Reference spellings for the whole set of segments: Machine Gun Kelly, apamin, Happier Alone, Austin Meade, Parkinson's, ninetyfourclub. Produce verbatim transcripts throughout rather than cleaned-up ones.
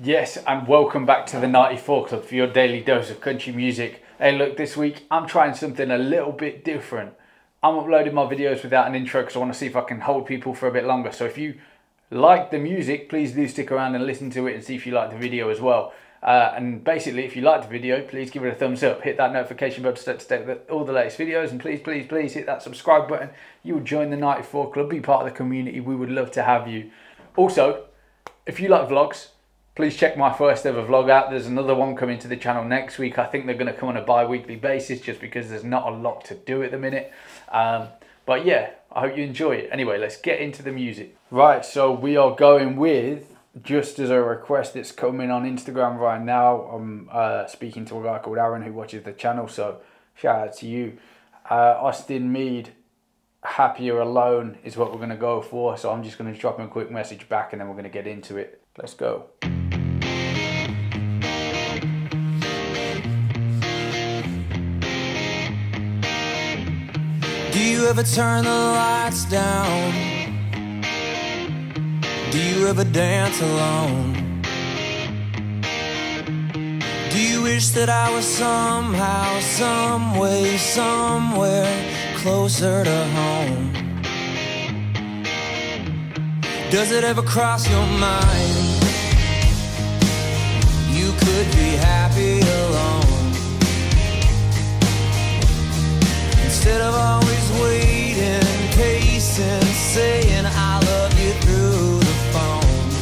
Yes, and welcome back to the ninety-four club for your daily dose of country music. Hey look, this week I'm trying something a little bit different. I'm uploading my videos without an intro because I want to see if I can hold people for a bit longer. So if you like the music, please do stick around and listen to it and see if you like the video as well. Uh, and basically, if you like the video, please give it a thumbs up. Hit that notification bell to stay up to date with all the latest videos. And please, please, please hit that subscribe button. You will join the ninety-four club, be part of the community. We would love to have you. Also, if you like vlogs, please check my first ever vlog out. There's another one coming to the channel next week. I think they're going to come on a bi-weekly basis just because there's not a lot to do at the minute. Um, but yeah, I hope you enjoy it. Anyway, let's get into the music. Right, so we are going with, just as a request that's coming on Instagram right now, I'm uh, speaking to a guy called Aaron who watches the channel, so shout out to you. Uh, Austin Meade, Happier Alone is what we're going to go for. So I'm just going to drop him a quick message back and then we're going to get into it. Let's go. Do you ever turn the lights down? Do you ever dance alone? Do you wish that I was somehow, some way, somewhere closer to home? Does it ever cross your mind you could be happy alone? Instead of always waiting, pacing, saying I love you through the phone,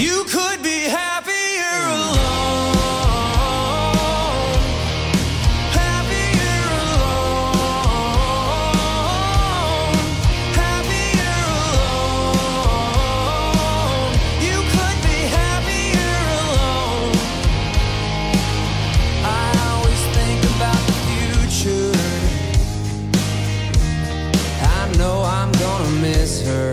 you could be happier alone. Happier alone. Happier alone. You could be happier alone. I always think about the future. I know I'm gonna miss her.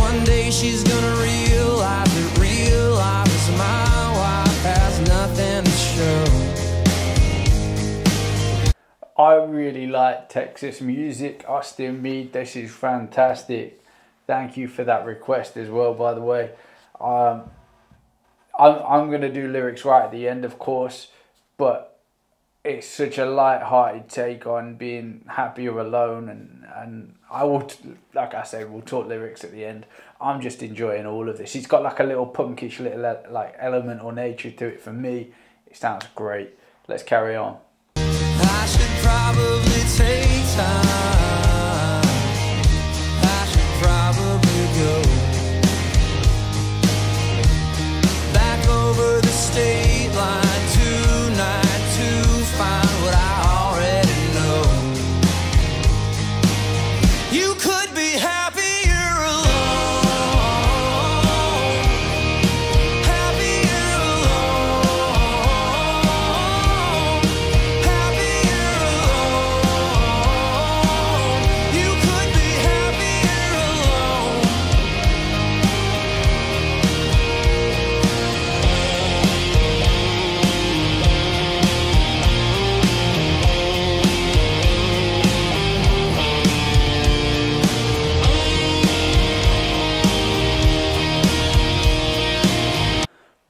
One day she's gonna realize that real life is my wife has nothing to show. I really like Texas music. Austin Meade, this is fantastic. Thank you for that request as well, by the way. Um, I'm, I'm gonna do lyrics right at the end, of course, but it's such a light-hearted take on being happier alone, and and I will, like I say, we'll talk lyrics at the end. I'm just enjoying all of this. It's got like a little punkish little like element or nature to it for me. It sounds great. Let's carry on. I should probably take time. I should probably go back over the state line.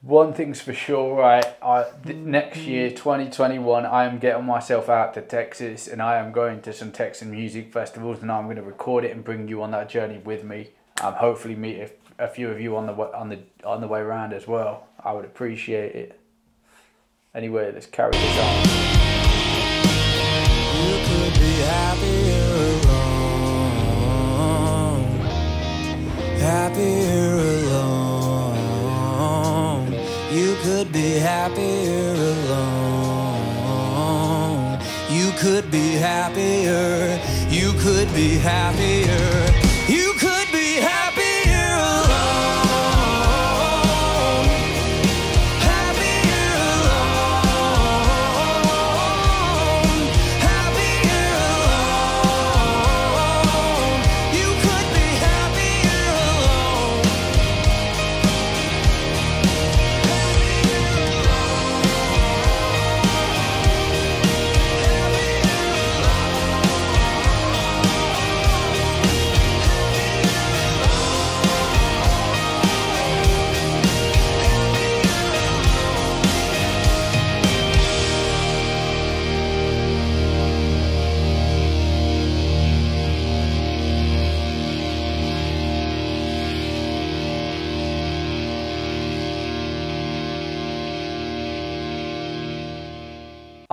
One thing's for sure, right? I, next year, twenty twenty-one, I am getting myself out to Texas and I am going to some Texan music festivals and I'm going to record it and bring you on that journey with me. Um, hopefully meet a, a few of you on the, on, the, on the way around as well. I would appreciate it. Anyway, let's carry this on. You could be happier alone. Happier alone. You could be happier alone. You could be happier. You could be happier. You could.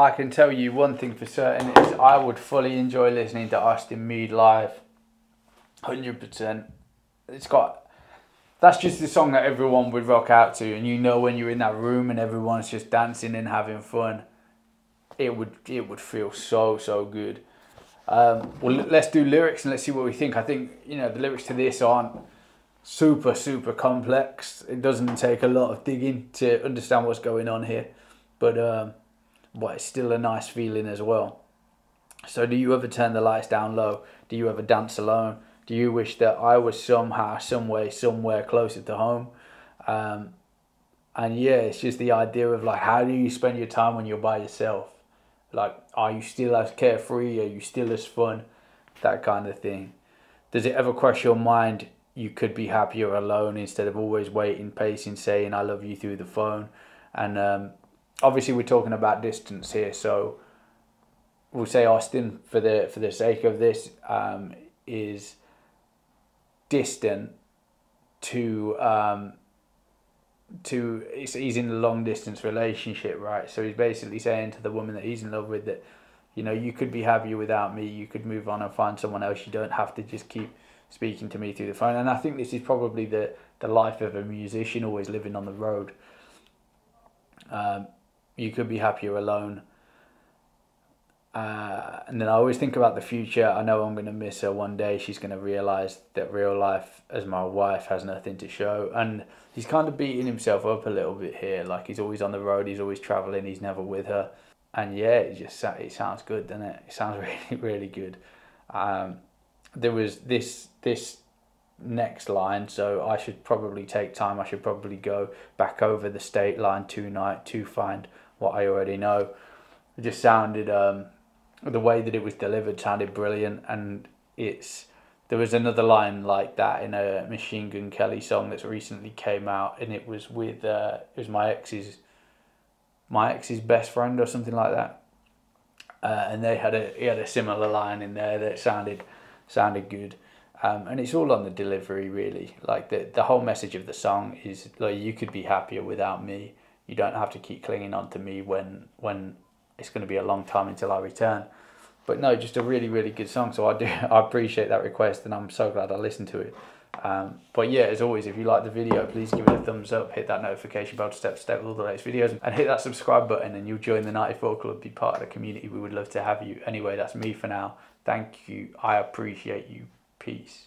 I can tell you one thing for certain is I would fully enjoy listening to Austin Meade live. one hundred percent. It's got... That's just the song that everyone would rock out to, and you know when you're in that room and everyone's just dancing and having fun, it would it would feel so, so good. Um, well, let's do lyrics and let's see what we think. I think, you know, the lyrics to this aren't super, super complex. It doesn't take a lot of digging to understand what's going on here, but, um, but it's still a nice feeling as well. So do you ever turn the lights down low? Do you ever dance alone? Do you wish that I was somehow, someway, somewhere closer to home? Um, and yeah, it's just the idea of like, how do you spend your time when you're by yourself? Like, are you still as carefree? Are you still as fun? That kind of thing. Does it ever cross your mind you could be happier alone instead of always waiting, pacing, saying I love you through the phone? And um, obviously we're talking about distance here, so we'll say Austin, for the for the sake of this, um, is distant to um, to he's in a long distance relationship, right? So he's basically saying to the woman that he's in love with that, you know, you could be happier without me. You could move on and find someone else. You don't have to just keep speaking to me through the phone. And I think this is probably the the life of a musician, always living on the road. Um, you could be happier alone. Uh, and then I always think about the future. I know I'm going to miss her one day. She's going to realise that real life as my wife has nothing to show. And he's kind of beating himself up a little bit here. Like, he's always on the road, he's always travelling, he's never with her. And yeah, it just it sounds good, doesn't it? It sounds really, really good. Um, there was this this next line, so I should probably take time. I should probably go back over the state line tonight to find what I already know. It just sounded... Um, the way that it was delivered sounded brilliant, and it's there was another line like that in a Machine Gun Kelly song that's recently came out, and it was with uh, it was my ex's my ex's best friend or something like that, uh, and they had a he had a similar line in there that sounded sounded good, um, and it's all on the delivery really. Like the the whole message of the song is like, you could be happier without me. You don't have to keep clinging on to me when when. It's going to be a long time until I return. But no, just a really, really good song. So I do, I appreciate that request, and I'm so glad I listened to it. Um, but yeah, as always, if you like the video, please give it a thumbs up, hit that notification bell to step to step with all the latest videos, and hit that subscribe button, and you'll join the ninety-four club, be part of the community. We would love to have you. Anyway, that's me for now. Thank you. I appreciate you. Peace.